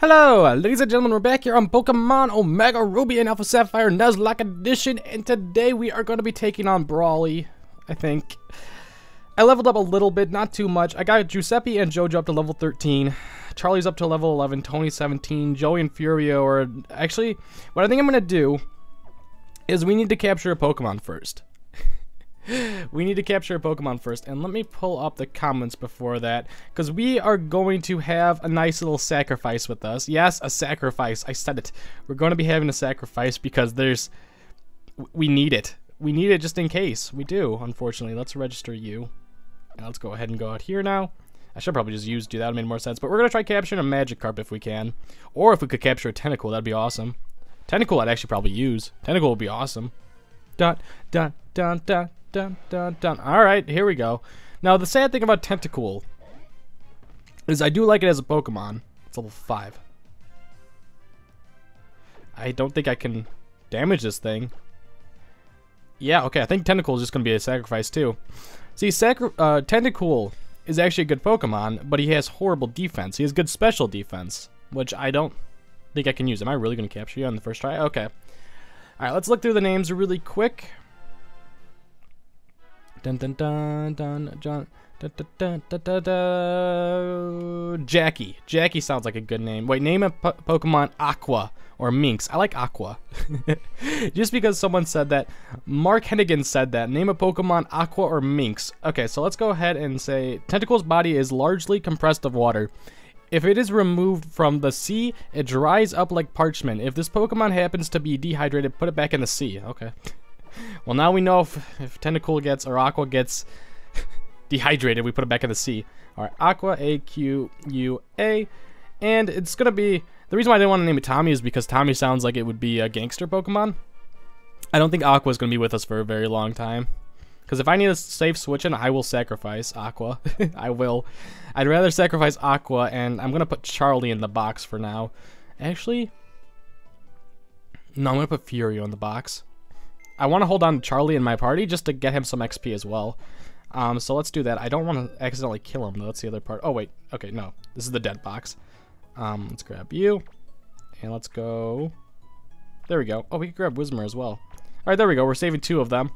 Hello, ladies and gentlemen, we're back here on Pokemon Omega Ruby and Alpha Sapphire Nuzlocke Edition, and today we are going to be taking on Brawly, I think. I leveled up a little bit, not too much. I got Giuseppe and Jojo up to level 13, Charlie's up to level 11, Tony 17, Joey and Furio are... Actually, what I think I'm going to do is we need to capture a Pokemon first. We need to capture a Pokemon first, and let me pull up the comments before that, because we are going to have a nice little sacrifice with us. Yes, a sacrifice. I said it. We're going to be having a sacrifice because we need it. We need it just in case. We do, unfortunately. Let's register you. And let's go ahead and go out here now. I should probably just do that. It made more sense. But we're going to try capturing a Magikarp if we can. Or if we could capture a Tentacool, that'd be awesome. Tentacool I'd actually probably use. Tentacool would be awesome. Dun, dun, dun, dun. Dun, dun, dun. Alright, here we go. Now, the sad thing about Tentacool is I do like it as a Pokemon. It's level 5. I don't think I can damage this thing. Yeah, okay, I think Tentacool is just going to be a sacrifice, too. See, Tentacool is actually a good Pokemon, but he has horrible defense. He has good special defense, which I don't think I can use. Am I really going to capture you on the first try? Okay. Alright, let's look through the names really quick. Dun dun dun dun dun dun dun dun dun dun. Jackie. Jackie sounds like a good name. Wait, name a Pokemon Aqua or Minx. I like Aqua. Just because someone said that. Mark Hennigan said that. Name a Pokemon Aqua or Minx. Okay, so let's go ahead and say Tentacle's body is largely compressed of water. If it is removed from the sea, it dries up like parchment. If this Pokemon happens to be dehydrated, put it back in the sea. Okay. Well, now we know if Tentacool gets or Aqua gets dehydrated, we put it back in the sea. Alright, Aqua, A-Q-U-A. And it's going to be... The reason why I didn't want to name it Tommy is because Tommy sounds like it would be a gangster Pokemon. I don't think Aqua is going to be with us for a very long time. Because if I need a safe switch-in, I will sacrifice Aqua. I will. I'd rather sacrifice Aqua, and I'm going to put Charlie in the box for now. Actually... No, I'm going to put Furio in the box. I want to hold on to Charlie in my party just to get him some XP as well. So let's do that. I don't want to accidentally kill him, though. That's the other part. Oh, wait. Okay, no. This is the dead box. Let's grab you. And let's go... There we go. Oh, we can grab Whismur as well. Alright, there we go. We're saving two of them.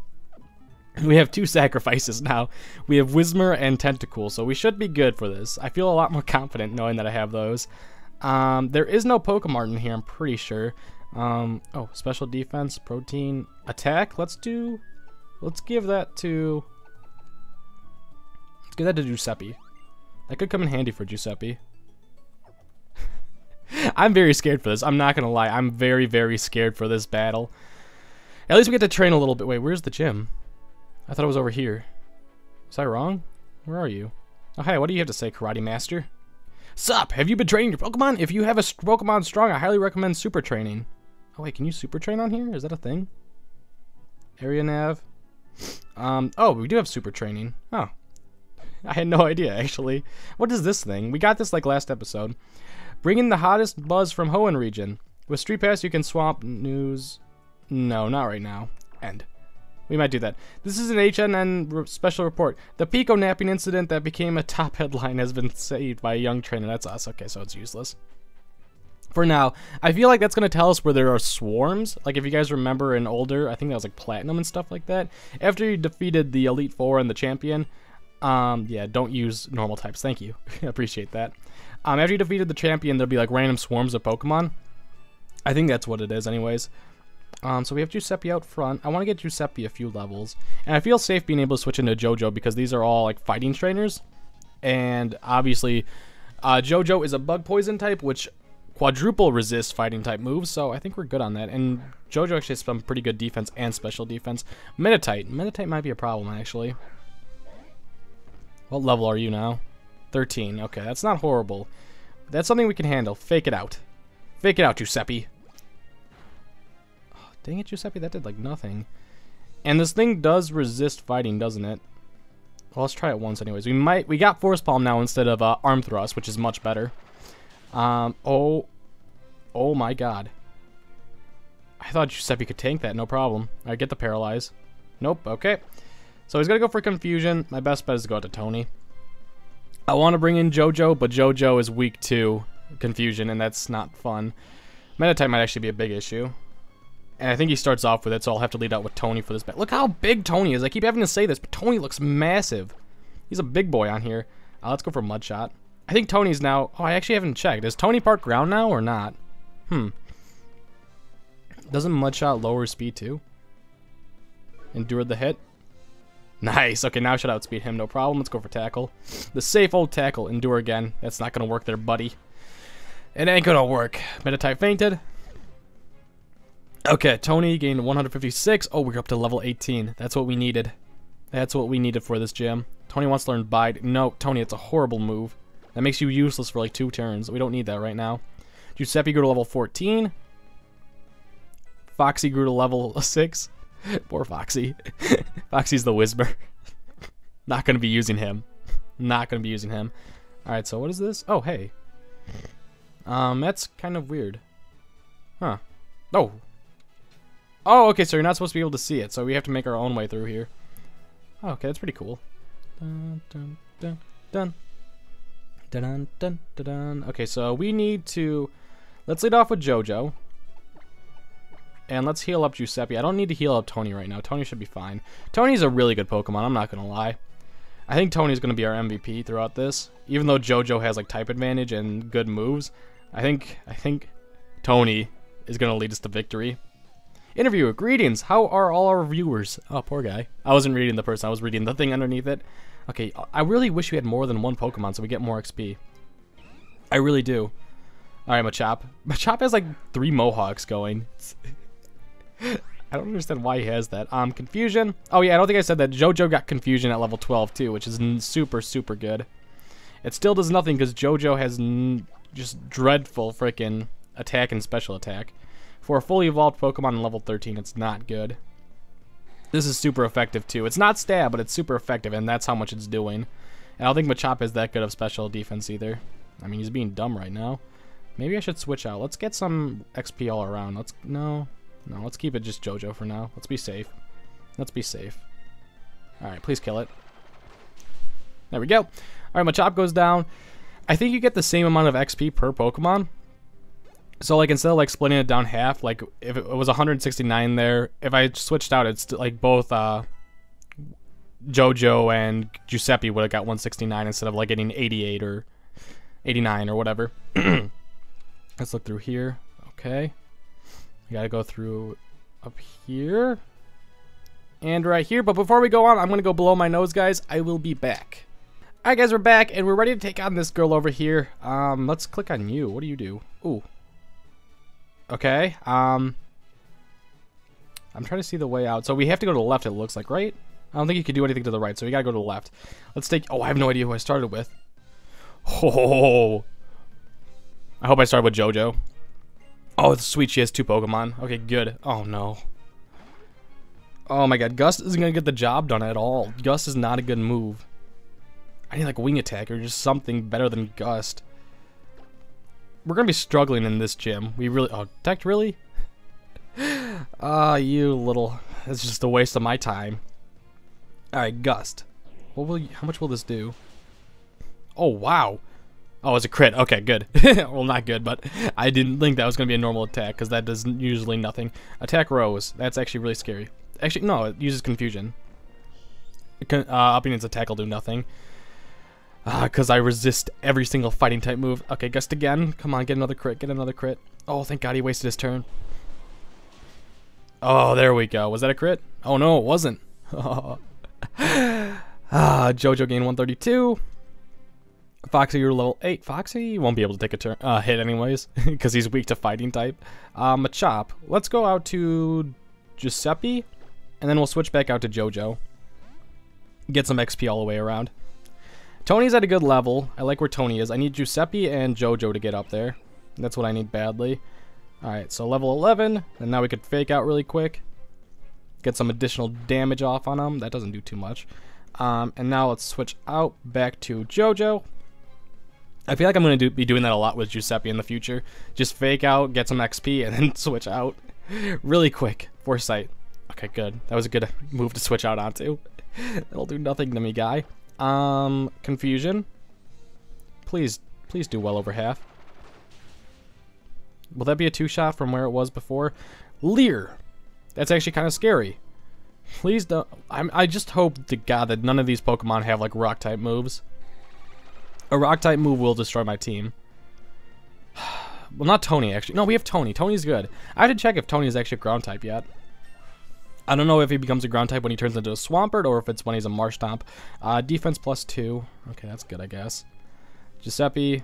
We have two sacrifices now. We have Whismur and Tentacool, so we should be good for this. I feel a lot more confident knowing that I have those. There is no Pokemon in here, I'm pretty sure. Oh, special defense, protein, attack. Let's give that to Giuseppe. That could come in handy for Giuseppe. I'm very scared for this. I'm not gonna lie. I'm very, very scared for this battle. At least we get to train a little bit. Wait, where's the gym? I thought it was over here. Was I wrong? Where are you? Oh, hey, what do you have to say, Karate Master? Sup? Have you been training your Pokemon? If you have a Pokemon strong, I highly recommend super training. Oh wait, can you super train on here? Is that a thing? Area nav. Oh, we do have super training. Oh. I had no idea, actually. What is this thing? We got this like last episode. Bring in the hottest buzz from Hoenn region. With Street Pass, you can swamp news. No, not right now. End. We might do that. This is an HNN special report. The Pico napping incident that became a top headline has been saved by a young trainer. That's us. Okay, so it's useless. For now, I feel like that's going to tell us where there are swarms. Like, if you guys remember in older, I think that was like Platinum and stuff like that. After you defeated the Elite Four and the Champion, yeah, don't use normal types. Thank you. I appreciate that. After you defeated the Champion, there'll be like random swarms of Pokemon. I think that's what it is anyways. So we have Giuseppe out front. I want to get Giuseppe a few levels. And I feel safe being able to switch into Jojo because these are all, like, fighting trainers. And, obviously, Jojo is a bug poison type, which quadruple resists fighting type moves. So I think we're good on that. And Jojo actually has some pretty good defense and special defense. Meditite. Meditite might be a problem, actually. What level are you now? 13. Okay, that's not horrible. That's something we can handle. Fake it out. Fake it out, Giuseppe. Dang it, Giuseppe, that did like nothing. And this thing does resist fighting, doesn't it? Well, let's try it once anyways. We got Force Palm now instead of Arm Thrust, which is much better. Oh my god. I thought Giuseppe could tank that, no problem. Alright, get the Paralyze. Nope, okay. So he's gonna go for Confusion. My best bet is to go out to Tony. I want to bring in Jojo, but Jojo is weak too. confusion, and that's not fun. Metatype might actually be a big issue. And I think he starts off with it, so I'll have to lead out with Tony for this battle. Look how big Tony is. I keep having to say this, but Tony looks massive. He's a big boy on here. Let's go for Mudshot. I think Tony's now... Oh, I actually haven't checked. Is Tony part ground now or not? Doesn't Mudshot lower speed too? Endured the hit. Nice. Okay, now I should outspeed him. No problem. Let's go for Tackle. The safe old Tackle. Endure again. That's not going to work there, buddy. It ain't going to work. Metatype fainted. Okay, Tony gained 156. Oh, we're up to level 18. That's what we needed. That's what we needed for this gym. Tony wants to learn Bide. No, Tony, it's a horrible move. That makes you useless for like 2 turns. We don't need that right now. Giuseppe grew to level 14. Foxy grew to level 6. Poor Foxy. Foxy's the Whismur. Not going to be using him. Not going to be using him. Alright, so what is this? Oh, hey. That's kind of weird. Huh. Oh. Oh, okay, so you're not supposed to be able to see it, so we have to make our own way through here. Oh, okay, that's pretty cool. Dun, dun, dun, dun. Dun, dun, dun, dun, dun. Okay, so we need to... Let's lead off with Jojo. And let's heal up Giuseppe. I don't need to heal up Tony right now. Tony should be fine. Tony's a really good Pokemon, I'm not going to lie. I think Tony's going to be our MVP throughout this. Even though Jojo has like type advantage and good moves, I think Tony is going to lead us to victory. Interviewer, greetings. How are all our viewers? Oh, poor guy. I wasn't reading the person. I was reading the thing underneath it. Okay, I really wish we had more than one Pokemon so we get more XP. I really do. Alright, Machop. Machop has like 3 mohawks going. I don't understand why he has that. Confusion. Oh yeah, I don't think I said that. Jojo got Confusion at level 12 too, which is super, super good. It still does nothing because Jojo has just dreadful freaking attack and special attack. For a fully evolved Pokemon in level 13, it's not good. This is super effective too. It's not stab, but it's super effective, and that's how much it's doing. And I don't think Machop is that good of special defense either. I mean, he's being dumb right now. Maybe I should switch out. Let's get some XP all around. Let's... No... No, let's keep it just Jojo for now. Let's be safe. Let's be safe. Alright, please kill it. There we go. Alright, Machop goes down. I think you get the same amount of XP per Pokemon. So, like, instead of, like, splitting it down half, like, if it was 169 there, if I switched out, it's, like, both Jojo and Giuseppe would have got 169 instead of, like, getting 88 or 89 or whatever. Let's look through here. Okay. You gotta go through up here and right here, but before we go on, I'm gonna go blow my nose, guys. I will be back. Alright guys, we're back and we're ready to take on this girl over here. Let's click on you. What do you do? Ooh. Okay. I'm trying to see the way out. So we have to go to the left, it looks like, right? I don't think you can do anything to the right, so we gotta go to the left. Let's take... Oh, I have no idea who I started with. Oh. I hope I started with Jojo. Oh, it's sweet. She has 2 Pokemon. Okay, good. Oh, no. Oh, my God. Gust isn't going to get the job done at all. Gust is not a good move. I need, like, Wing Attack or just something better than Gust. We're going to be struggling in this gym. We really... Oh, Detect, really? Ah, you little... That's just a waste of my time. All right, Gust. What will you... How much will this do? Oh, wow. Oh, it's a crit. Okay, good. Well, not good, but I didn't think that was going to be a normal attack because that does usually nothing. Attack Rose. That's actually really scary. Actually, no, it uses Confusion. Upping its attack will do nothing because I resist every single fighting type move. Okay, Gust again. Come on, get another crit. Get another crit. Oh, thank God he wasted his turn. Oh, there we go. Was that a crit? Oh, no, it wasn't. Jojo gained 132. Foxy, you're level 8. Foxy won't be able to take a turn, hit anyways, because he's weak to fighting type. Machop. Let's go out to Giuseppe, and then we'll switch back out to Jojo. Get some XP all the way around. Tony's at a good level. I like where Tony is. I need Giuseppe and Jojo to get up there. That's what I need badly. Alright, so level 11, and now we could fake out really quick. Get some additional damage off on him. That doesn't do too much. And now let's switch out back to Jojo. I feel like I'm going to be doing that a lot with Giuseppe in the future. Just fake out, get some XP, and then switch out. Really quick. Foresight. Okay, good. That was a good move to switch out onto. It'll do nothing to me, guy. Confusion. Please do well over half. Will that be a two-shot from where it was before? Leer. That's actually kind of scary. Please don't. I just hope to God that none of these Pokemon have like Rock-type moves. A Rock-type move will destroy my team. Well, not Tony, actually. No, we have Tony. Tony's good. I have to check if Tony is actually a Ground-type yet. I don't know if he becomes a Ground-type when he turns into a Swampert or if it's when he's a Marshtomp. Defense +2. Okay, that's good, I guess. Giuseppe.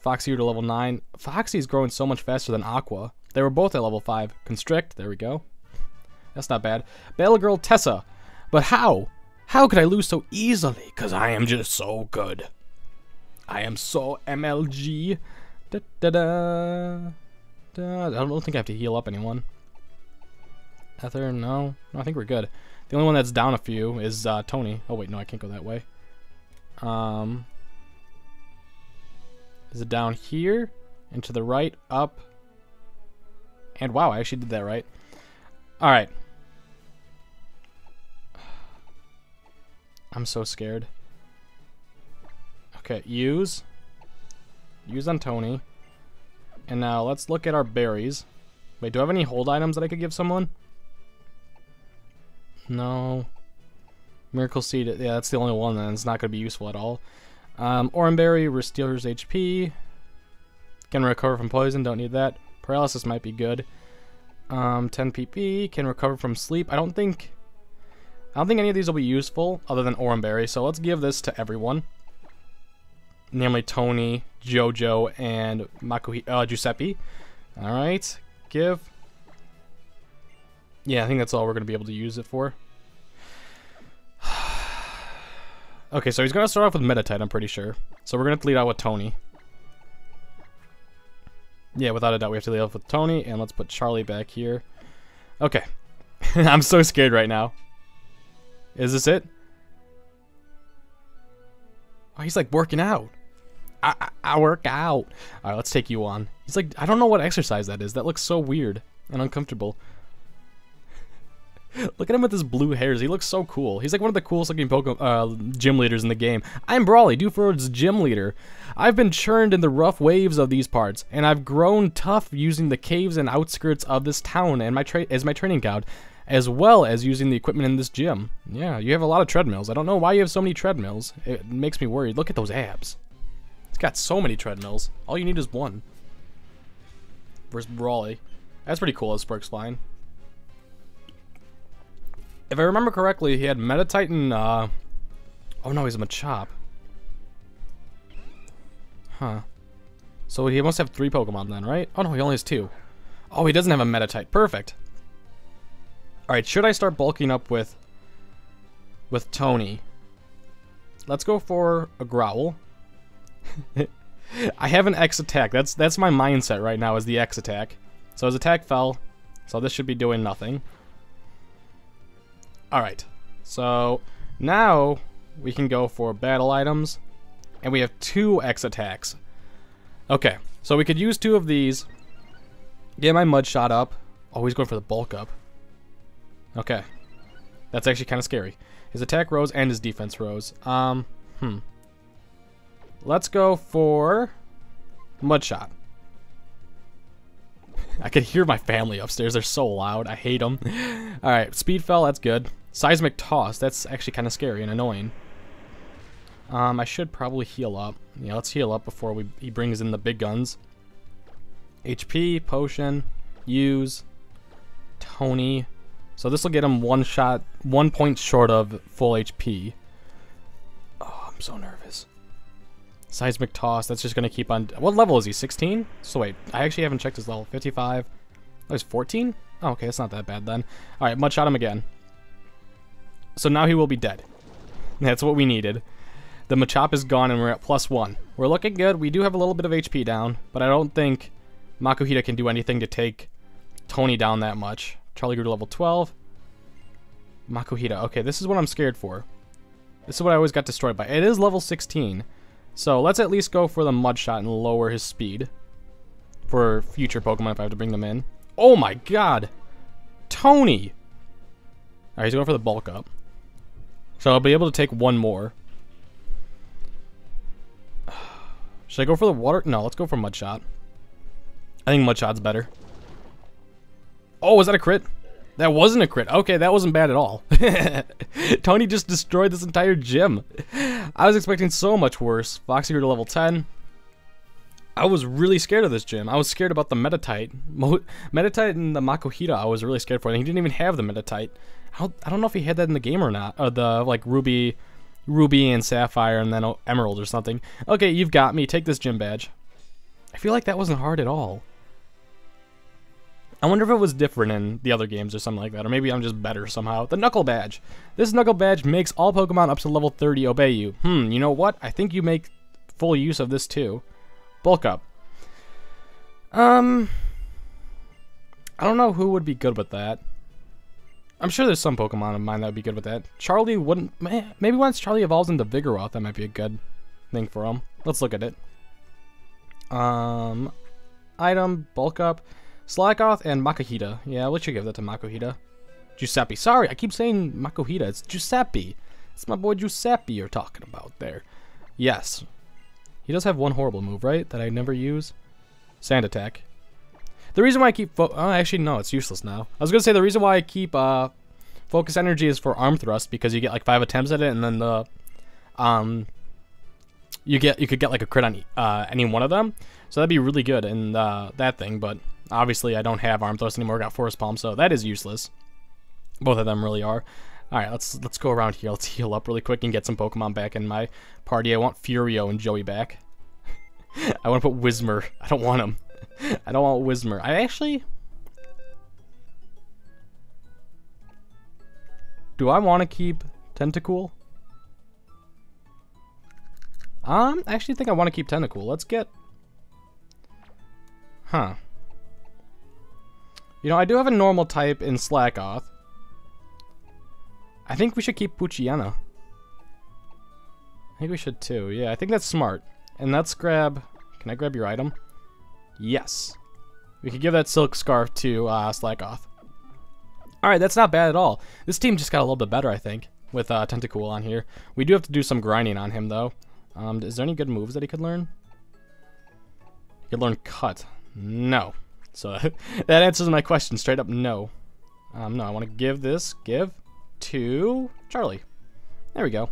Foxy to level 9. Foxy's growing so much faster than Aqua. They were both at level 5. Constrict. There we go. That's not bad. Battle Girl Tessa. But how? How could I lose so easily? Because I am just so good. I am so MLG. Da-da-da. I don't think I have to heal up anyone. Ether, no. No, I think we're good. The only one that's down a few is Tony. Oh, wait, no, I can't go that way. Is it down here? And to the right, up. And wow, I actually did that right. Alright. I'm so scared. Okay, use. Use on Tony. And now let's look at our berries. Wait, do I have any hold items that I could give someone? No. Miracle Seed, yeah, that's the only one, and it's not going to be useful at all. Oranberry restores HP. Can recover from poison, don't need that. Paralysis might be good. 10 PP, can recover from sleep. I don't think any of these will be useful other than Oranberry, so let's give this to everyone. Namely Tony, Jojo, and Makuhita, Giuseppe. Alright, give. Yeah, I think that's all we're going to be able to use it for. Okay, so he's going to start off with Meditite, I'm pretty sure. So we're going to have to lead out with Tony. Yeah, without a doubt, we have to lead off with Tony, and let's put Charlie back here. Okay. I'm so scared right now. Is this it? Oh, he's like working out. I work out. Alright, let's take you on. He's like, I don't know what exercise that is. That looks so weird and uncomfortable. Look at him with his blue hairs. He looks so cool. He's like one of the coolest looking gym leaders in the game. I'm Brawly, Dewford's gym leader. I've been churned in the rough waves of these parts, and I've grown tough using the caves and outskirts of this town and as my training ground, as well as using the equipment in this gym. Yeah, you have a lot of treadmills. I don't know why you have so many treadmills. It makes me worried. Look at those abs. It's got so many treadmills. All you need is one. Where's Brawly? That's pretty cool, as Sparks flying. If I remember correctly, he had Meditite and, oh no, he's a Machop. Huh. So he must have 3 Pokemon then, right? Oh no, he only has 2. Oh, he doesn't have a Meditite. Perfect. Alright, should I start bulking up with Tony? Let's go for a Growl. I have an X attack. That's my mindset right now, is the X attack. So his attack fell, so this should be doing nothing. Alright, so now we can go for battle items, and we have 2 X attacks. Okay, so we could use 2 of these, get my Mud Shot up. Oh, he's going for the bulk up. Okay, that's actually kind of scary. His attack rose and his defense rose. Let's go for Mud Shot. I could hear my family upstairs. They're so loud. I hate them. Alright, Speed fell, that's good. Seismic Toss, that's actually kind of scary and annoying. I should probably heal up. Yeah, let's heal up before he brings in the big guns. HP, Potion, Use, Tony. So this will get him one point short of full HP. Oh, I'm so nervous. Seismic Toss, that's just going to keep on... What level is he, 16? So wait, I actually haven't checked his level. 55. Oh, he's 14? Oh, okay, that's not that bad then. Alright, Mud Shot him again. So now he will be dead. That's what we needed. The Machop is gone and we're at +1. We're looking good. We do have a little bit of HP down, but I don't think Makuhita can do anything to take Tony down that much. Charlie grew to level 12. Makuhita. Okay, this is what I'm scared for. This is what I always got destroyed by. It is level 16. So let's at least go for the Mud Shot and lower his speed for future Pokemon if I have to bring them in. Oh my god! Tony! Alright, he's going for the bulk up. So I'll be able to take one more. Should I go for the water? No, let's go for Mud Shot. I I think Machop's better. Oh, was that a crit? That wasn't a crit. Okay, that wasn't bad at all. Tony just destroyed this entire gym. I was expecting so much worse. Foxy grew to level 10. I was really scared of this gym. I was scared about the Meditite. Meditite and the Makuhita I was really scared for. And he didn't even have the Meditite. I don't know if he had that in the game or not. Or the, like, Ruby and Sapphire and then Emerald or something. Okay, you've got me. Take this gym badge. I feel like that wasn't hard at all. I wonder if it was different in the other games or something like that, or maybe I'm just better somehow. The Knuckle Badge. This Knuckle Badge makes all Pokemon up to level 30 obey you. You know what? I think you make full use of this too. Bulk Up. I don't know who would be good with that. I'm sure there's some Pokemon of mine that would be good with that. Charlie wouldn't... Maybe once Charlie evolves into Vigoroth, that might be a good thing for him. Let's look at it. Item, Bulk Up... Slakoth and Makuhita. Yeah, we should give that to Makuhita. Giuseppe. Sorry, I keep saying Makuhita. It's Giuseppe. It's my boy Giuseppe you're talking about there. Yes. He does have one horrible move, right? That I never use. Sand Attack. The reason why I keep... Oh, actually, no. It's useless now. I was going to say the reason why I keep Focus Energy is for Arm Thrust because you get like 5 attempts at it and then the... You could get like a crit on any one of them. So that'd be really good in that thing, but... Obviously, I don't have Arm Thrust anymore. I got Forest Palm, so that is useless. Both of them really are. All right, let's go around here. Let's heal up really quick and get some Pokemon back in my party. I want Furio and Joey back. I want to put Whismur. I don't want him. I don't want Whismur. I actually... Do I want to keep Tentacool? I actually think I want to keep Tentacool. Let's get... Huh. You know, I do have a normal type in Slakoth. I think we should keep Poochyena. I think we should too. Yeah, I think that's smart. And let's grab... Can I grab your item? Yes. We could give that Silk Scarf to Slakoth. Alright, that's not bad at all. This team just got a little bit better, I think, with Tentacool on here. We do have to do some grinding on him, though. Is there any good moves that he could learn? He could learn Cut. No. So that answers my question. Straight up, no. No, I want to give this. Give to Charlie. There we go.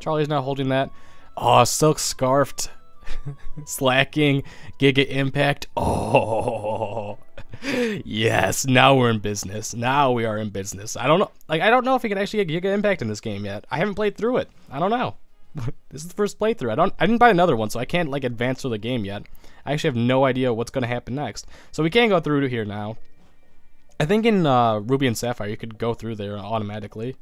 Charlie's now holding that. Oh, Silk Scarfed. Slaking. Giga Impact. Oh. Yes, now we're in business. Now we are in business. I don't know. Like, I don't know if we can actually get Giga Impact in this game yet. I haven't played through it. I don't know. This is the first playthrough. I didn't buy another one, so I can't like advance through the game yet. I actually have no idea what's going to happen next. So we can go through to here now. I think in Ruby and Sapphire, you could go through there automatically.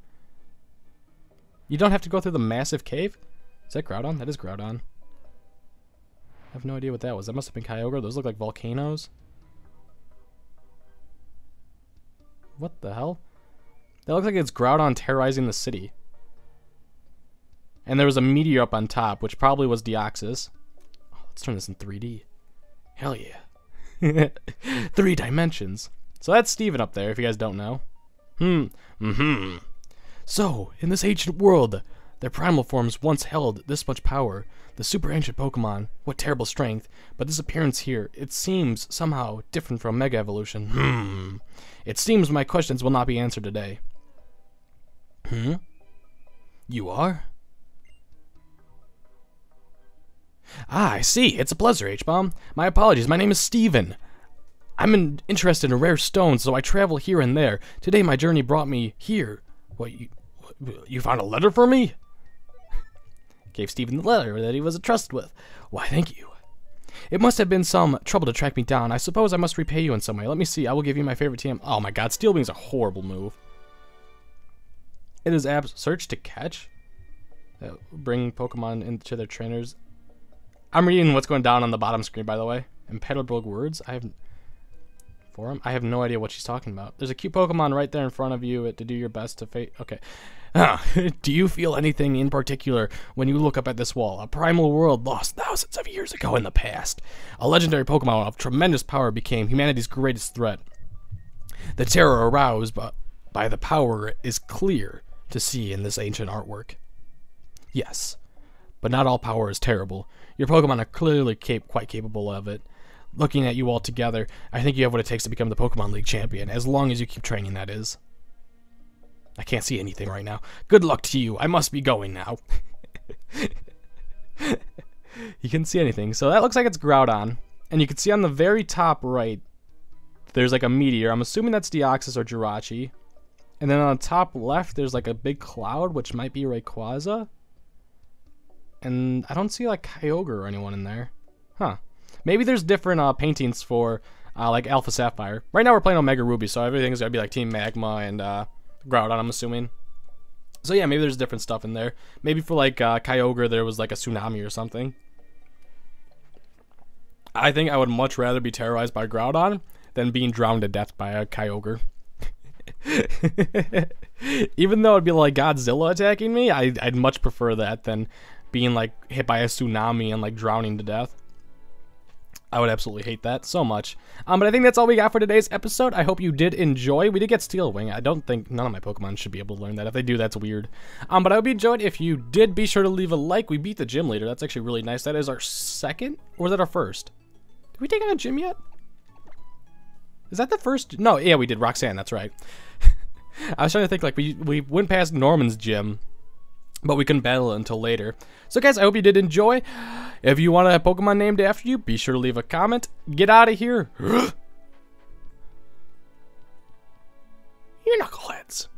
You don't have to go through the massive cave. Is that Groudon? That is Groudon. I have no idea what that was. That must have been Kyogre. Those look like volcanoes. What the hell? That looks like it's Groudon terrorizing the city. And there was a meteor up on top, which probably was Deoxys. Oh, let's turn this in 3D. Hell yeah. 3 dimensions. So that's Steven up there, if you guys don't know. So, in this ancient world, their primal forms once held this much power. The super ancient Pokemon, what terrible strength. But this appearance here, it seems somehow different from Mega Evolution. It seems my questions will not be answered today. You are? Ah, I see. It's a pleasure, HBomb. My apologies. My name is Steven. I'm interested in rare stones, so I travel here and there. Today, my journey brought me here. What, you found a letter for me? Gave Steven the letter that he was entrusted with. Why, thank you. It must have been some trouble to track me down. I suppose I must repay you in some way. Let me see. I will give you my favorite TM. Oh, my God. Steel Beam's a horrible move. It is search to catch. Bring Pokemon into their trainers. I'm reading what's going down on the bottom screen, by the way. Impenetrable words. I have no idea what she's talking about. There's a cute Pokemon right there in front of you to do your best to face. Okay. Do you feel anything in particular when you look up at this wall? A primal world lost thousands of years ago in the past. A legendary Pokemon of tremendous power became humanity's greatest threat. The terror aroused by the power is clear to see in this ancient artwork. Yes. But not all power is terrible. Your Pokemon are clearly quite capable of it. looking at you all together, I think you have what it takes to become the Pokemon League champion, as long as you keep training, that is. I can't see anything right now. Good luck to you. I must be going now. You can see anything. So that looks like it's Groudon. And you can see on the very top right, there's like a meteor. I'm assuming that's Deoxys or Jirachi. And then on the top left, there's like a big cloud, which might be Rayquaza. And I don't see like Kyogre or anyone in there. Huh. Maybe there's different paintings for like Alpha Sapphire. Right now we're playing Omega Ruby, so everything's going to be like Team Magma and Groudon, I'm assuming. So yeah, maybe there's different stuff in there. Maybe for like Kyogre, there was like a tsunami or something. I think I would much rather be terrorized by Groudon than being drowned to death by a Kyogre. Even though it'd be like Godzilla attacking me, I'd much prefer that than being like hit by a tsunami and like drowning to death. I would absolutely hate that so much. But I think that's all we got for today's episode. I hope you did enjoy. We did get Steel Wing. I don't think none of my Pokemon should be able to learn that. If they do, that's weird. But I hope you enjoyed. If you did, be sure to leave a like. We beat the gym leader. That's actually really nice. That is our second, or was that our first? Did we take on a gym yet? Is that the first? No, yeah, we did. Roxanne, that's right. I was trying to think, like, we went past Norman's gym, but we couldn't battle it until later. So guys, I hope you did enjoy. If you want a Pokemon named after you, be sure to leave a comment. Get out of here. You knuckleheads.